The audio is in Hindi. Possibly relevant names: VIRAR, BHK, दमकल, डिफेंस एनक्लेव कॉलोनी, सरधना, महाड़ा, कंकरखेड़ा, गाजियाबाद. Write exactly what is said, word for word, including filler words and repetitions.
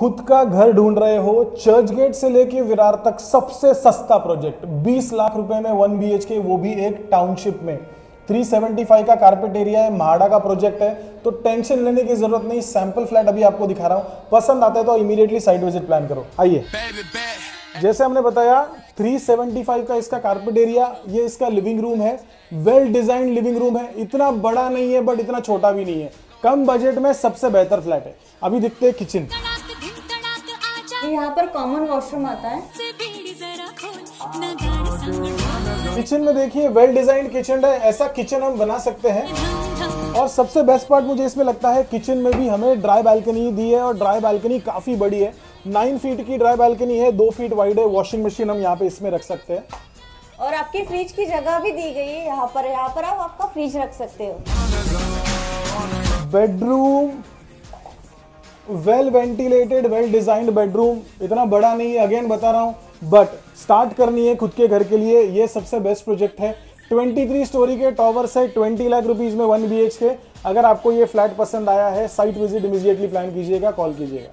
खुद का घर ढूंढ रहे हो, चर्च गेट से लेके विरार तक सबसे सस्ता प्रोजेक्ट बीस लाख रुपए में वन बी एच के, वो भी एक टाउनशिप में। तीन सौ पचहत्तर का कारपेट एरिया है, महाड़ा का प्रोजेक्ट है, तो टेंशन लेने की जरूरत नहीं। सैंपल फ्लैट अभी आपको दिखा रहा हूं, पसंद आता है तो इमीडिएटली साइट विजिट प्लान करो। आइए, जैसे हमने बताया तीन सौ पचहत्तर का इसका कारपेट एरिया, ये इसका लिविंग रूम है, वेल डिजाइन लिविंग रूम है, इतना बड़ा नहीं है बट इतना छोटा भी नहीं है, कम बजट में सबसे बेहतर फ्लैट है। अभी देखते हैं किचन। यहाँ पर कॉमन वॉशरूम आता है। किचन में देखिए, वेल डिजाइन किचन है, ऐसा किचन हम बना सकते हैं। और सबसे बेस्ट पार्ट मुझे इसमें लगता है, किचन में भी हमें ड्राई बालकनी दी है और ड्राई बालकनी काफी बड़ी है, नाइन फीट की ड्राई बालकनी है, दो फीट वाइड है। वॉशिंग मशीन हम यहाँ पे इसमें रख सकते हैं और आपकी फ्रिज की जगह भी दी गई है यहाँ पर, यहाँ पर आप आपका फ्रिज रख सकते हो। Bedroom well ventilated, well designed bedroom, इतना बड़ा नहीं है, अगेन बता रहा हूँ, बट स्टार्ट करनी है खुद के घर के लिए, ये सबसे बेस्ट प्रोजेक्ट है। तेईस स्टोरी के टॉवर से बीस लाख रुपीस में वन बी एच के। अगर आपको ये फ्लैट पसंद आया है, साइट विजिट इमीडिएटली प्लान कीजिएगा, कॉल कीजिएगा।